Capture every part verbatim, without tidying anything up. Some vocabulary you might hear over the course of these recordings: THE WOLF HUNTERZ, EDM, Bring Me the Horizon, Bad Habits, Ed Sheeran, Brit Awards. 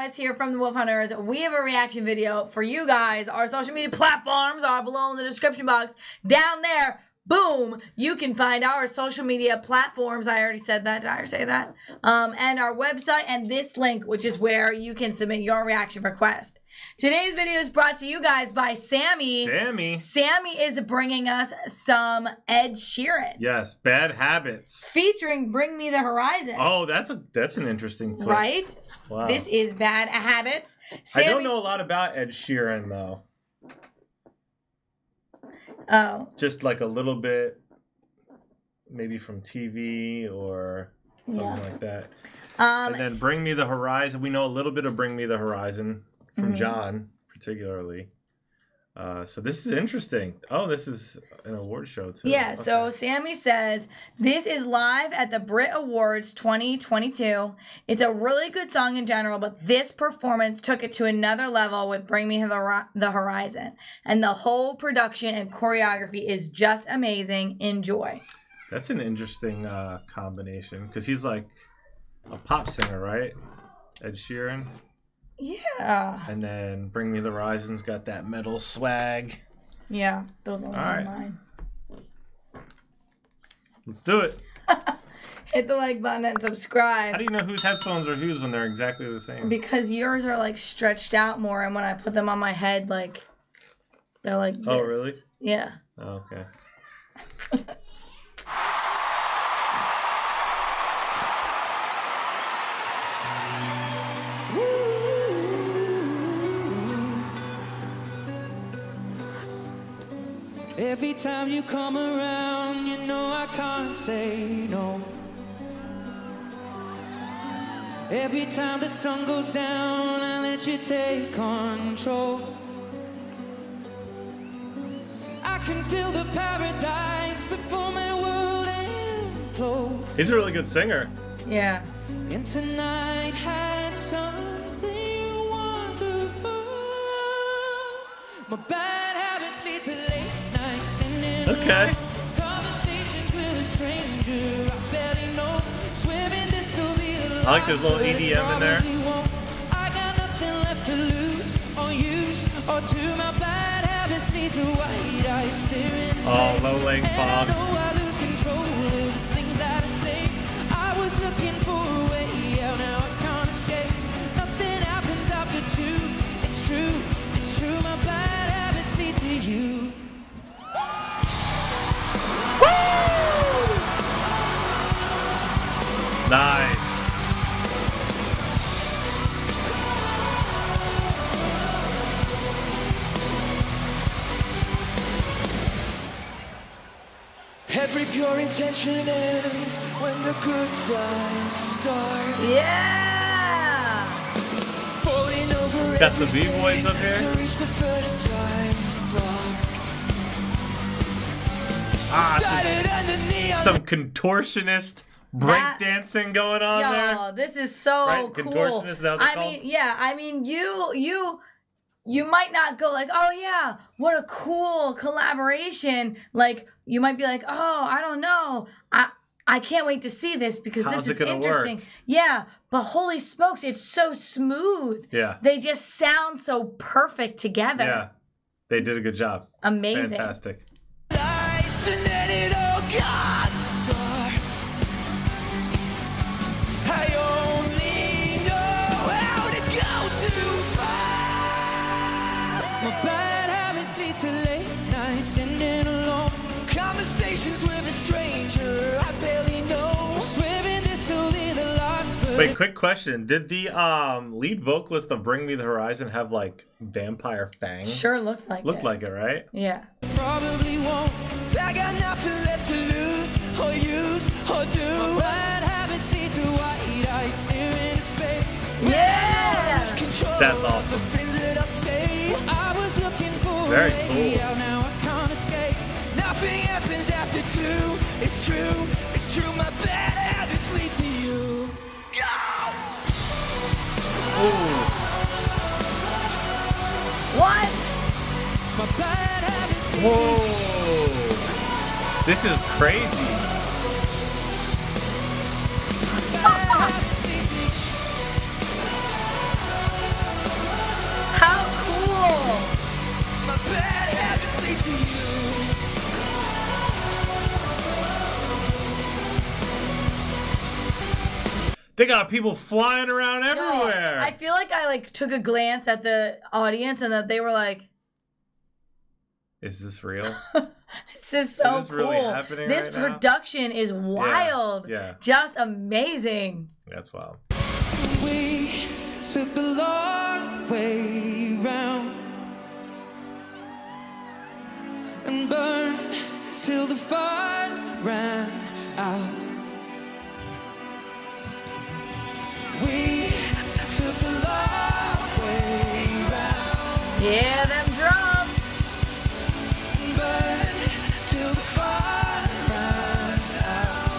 Travis here from the Wolf Hunters. We have a reaction video for you guys. Our social media platforms are below in the description box. Down there, boom, you can find our social media platforms. I already said that. Did I say that? Um, and our website and this link, which is where you can submit your reaction request. Today's video is brought to you guys by Sammy. Sammy. Sammy is bringing us some Ed Sheeran. Yes, Bad Habits. Featuring Bring Me the Horizon. Oh, that's a that's an interesting twist. Right? Wow. This is Bad Habits. Sammy's... I don't know a lot about Ed Sheeran, though. Oh. Just like a little bit, maybe from T V or something yeah. like that. Um, and then Bring Me the Horizon. We know a little bit of Bring Me the Horizon. From mm-hmm. John, particularly. Uh, so this is interesting. Oh, this is an award show, too. Yeah, okay. So Sammy says, this is live at the Brit Awards twenty twenty-two. It's a really good song in general, but this performance took it to another level with Bring Me the, the Horizon. And the whole production and choreography is just amazing. Enjoy. That's an interesting uh, combination, because he's like a pop singer, right? Ed Sheeran. Yeah. And then Bring Me the Horizon's got that metal swag. Yeah, those ones are mine. Let's do it. Hit the like button and subscribe. How do you know whose headphones are whose when they're exactly the same? Because yours are like stretched out more, and when I put them on my head, like they're like this. Oh, really? Yeah. Oh, okay. Every time you come around, you know I can't say no. Every time the sun goes down, I let you take control. I can feel the paradise before my world implodes. He's a really good singer. Yeah. And tonight had something wonderful. My bad habits lead to late. Okay. I like this little E D M in there. I got nothing left to lose or use or do. My bad habits lead to white eyes staring. Oh, low leg fog. I know I lose control of the things that I say. I was looking for a way out, now I can't escape. Nothing happens after two. It's true, it's true. My bad habits lead to you. Nice. Every pure intention ends when the good times start. Yeah. Falling over. That's the B boys up here. To reach the first time spark. Ah, some, some contortionist. Breakdancing going on yo, there. This is so right? cool. Contortionist, that was I called? mean, yeah. I mean, you, you, you might not go like, oh yeah, what a cool collaboration. Like, you might be like, oh, I don't know, I, I can't wait to see this because How's this is interesting. Work? Yeah, but holy smokes, it's so smooth. Yeah, they just sound so perfect together. Yeah, they did a good job. Amazing, fantastic. Wait, quick question. Did the um lead vocalist of Bring Me the Horizon have like vampire fangs? Sure looks like looked it. Looked like it, right? Yeah. Probably won't. I got nothing left to lose or use or do. Bad habits lead to white eyes staring into space. Yeah. That's awesome. I was looking for Very cool. out, now I can't escape. Nothing happens after two. It's true, it's true, my bad habits lead to you. Go! Ooh. What? My bad habits lead Whoa. This is crazy. They got people flying around everywhere. No, I feel like I like took a glance at the audience and that they were like, "Is this real? This is so is this cool. Really happening this right production now? Is wild. Yeah. Yeah. Just amazing. That's wild." We took the long way round and burned till the fire ran out. We took the long way round. Yeah, them drums. And burned till the fire ran out.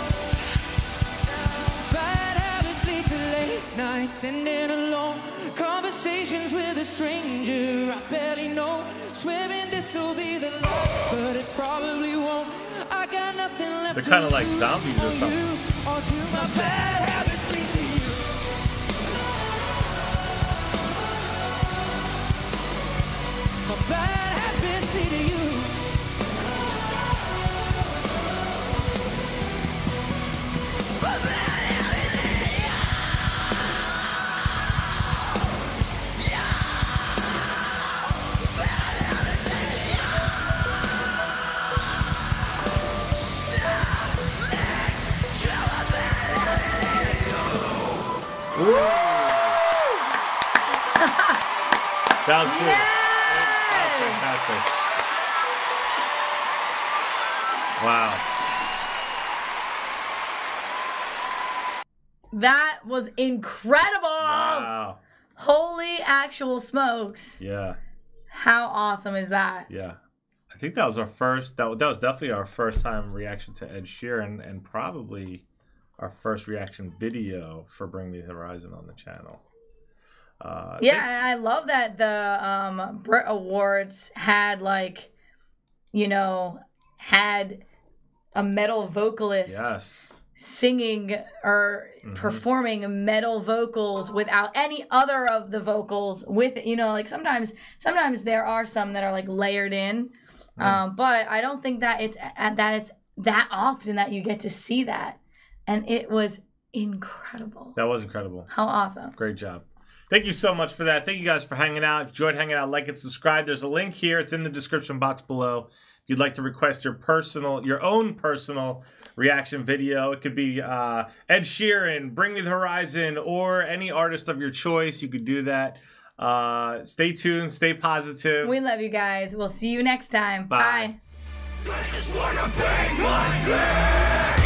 Bad habits lead to late nights and in alone conversations with a stranger I barely know. Swimming, this will be the last, but it probably won't. I got nothing left. They're kind of like zombies or something. Or do my bad habits lead to you? My bad habits lead to you. My bad habits lead to you. Yeah. My bad habits lead to you. Next, to my bad habits lead to you. Woo! That was good. Wow. That was incredible. Wow. Holy actual smokes. Yeah. How awesome is that? Yeah. I think that was our first, that, that was definitely our first time reaction to Ed Sheeran, and probably our first reaction video for Bring Me the Horizon on the channel. Uh, yeah, and I love that the um, Brit Awards had, like, you know, had a metal vocalist yes. singing or mm-hmm. performing metal vocals without any other of the vocals with it. You know, like sometimes sometimes there are some that are like layered in, mm. um, but I don't think that it's that it's that often that you get to see that, and it was incredible. That was incredible. How awesome! Great job. Thank you so much for that. Thank you guys for hanging out. If you enjoyed hanging out, like and subscribe. There's a link here. It's in the description box below. If you'd like to request your personal, your own personal reaction video, it could be uh, Ed Sheeran, Bring Me the Horizon, or any artist of your choice. You could do that. Uh, stay tuned. Stay positive. We love you guys. We'll see you next time. Bye. Bye. I just wanna bang my head.